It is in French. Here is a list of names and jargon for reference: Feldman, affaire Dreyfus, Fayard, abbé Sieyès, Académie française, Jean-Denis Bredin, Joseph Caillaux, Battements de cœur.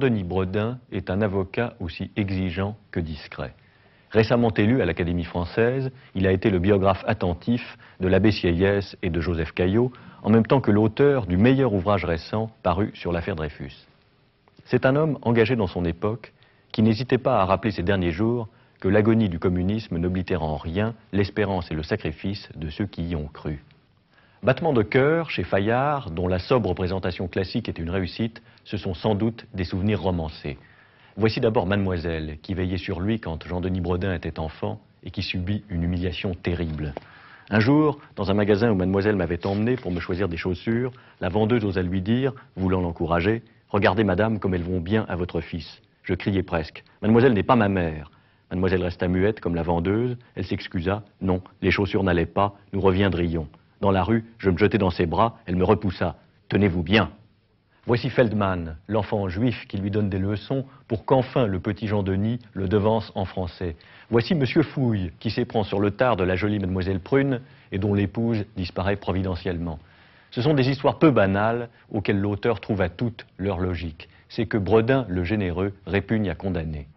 Jean-Denis Bredin est un avocat aussi exigeant que discret. Récemment élu à l'Académie française, il a été le biographe attentif de l'abbé Sieyès et de Joseph Caillaux, en même temps que l'auteur du meilleur ouvrage récent paru sur l'affaire Dreyfus. C'est un homme engagé dans son époque qui n'hésitait pas à rappeler ces derniers jours que l'agonie du communisme n'oblitère en rien l'espérance et le sacrifice de ceux qui y ont cru. Battements de cœur, chez Fayard, dont la sobre présentation classique est une réussite, ce sont sans doute des souvenirs romancés. Voici d'abord Mademoiselle, qui veillait sur lui quand Jean-Denis Bredin était enfant et qui subit une humiliation terrible. Un jour, dans un magasin où Mademoiselle m'avait emmené pour me choisir des chaussures, la vendeuse osa lui dire, voulant l'encourager, « Regardez, madame, comme elles vont bien à votre fils. » Je criais presque. « Mademoiselle n'est pas ma mère. » Mademoiselle resta muette comme la vendeuse. Elle s'excusa. « Non, les chaussures n'allaient pas. Nous reviendrions. » Dans la rue, je me jetai dans ses bras, elle me repoussa. « Tenez-vous bien !» Voici Feldman, l'enfant juif qui lui donne des leçons pour qu'enfin le petit Jean-Denis le devance en français. Voici Monsieur Fouille, qui s'éprend sur le tard de la jolie Mademoiselle Prune et dont l'épouse disparaît providentiellement. Ce sont des histoires peu banales auxquelles l'auteur trouve à toutes leur logique. C'est que Bredin, le généreux, répugne à condamner.